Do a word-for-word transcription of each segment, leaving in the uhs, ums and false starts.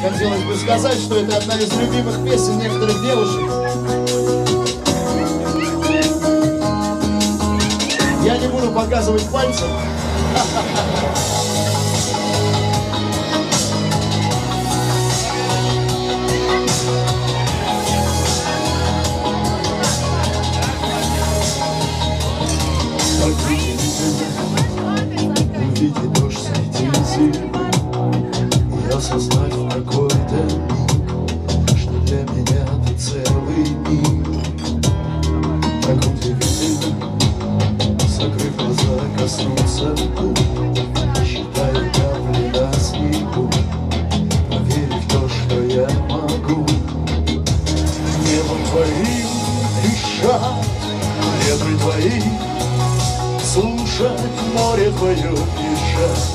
хотелось бы сказать, что это одна из любимых песен некоторых девушек. Я не буду показывать пальцем. Осознать в какой-то миг, что для меня ты целый мир. Так удивительно, закрыв глаза, коснуться губ, считая капли на снегу, поверив в то, что я могу. Небом твоим дышать, ветры твои слушать, море твое бежать.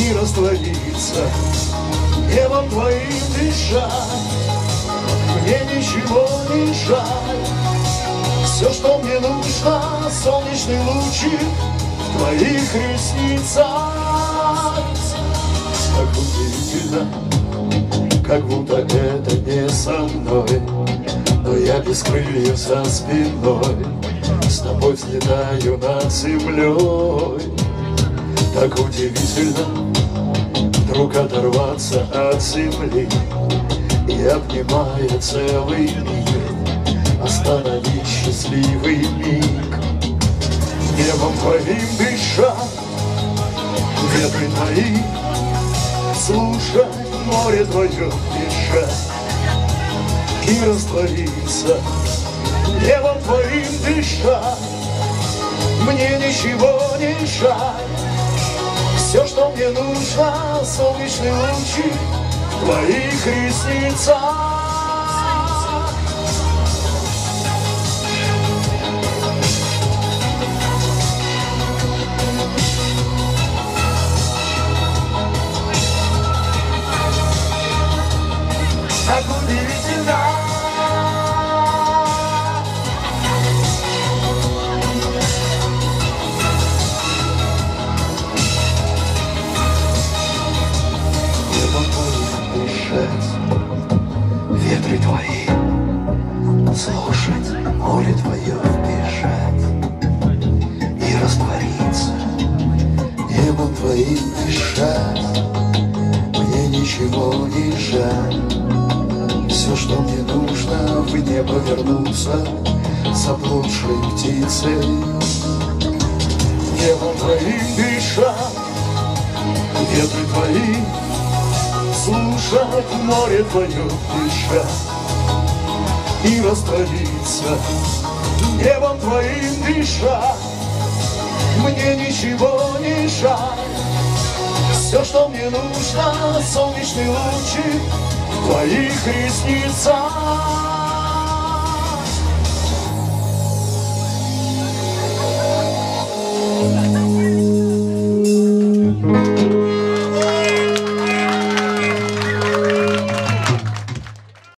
И раствориться, небом твоим дышать, мне ничего не жаль. Все, что мне нужно, солнечный лучик в твоих ресницах. Так удивительно, как будто это не со мной, но я без крыльев за спиной, с тобой взлетаю над землей. Так удивительно вдруг оторваться от земли и, обнимая целый мир, остановить счастливый миг. Небом твоим дышать, ветры твои слушать, море твое дышать и раствориться. Небом твоим дышать, мне ничего не жаль. Все, что мне нужно, солнечный лучик в твоих ресницах. Так удивительно, ветры твои слушать, море твое бежать и раствориться, небом твоим дышать, мне ничего не жаль. Все, что мне нужно, в небо вернуться заблудшей птицей. Небом твоим дышать, ветры твои слушать, море твое дышать и раствориться, небом твоим дышать, мне ничего не жаль. Все, что мне нужно, солнечный лучик в твоих ресницах.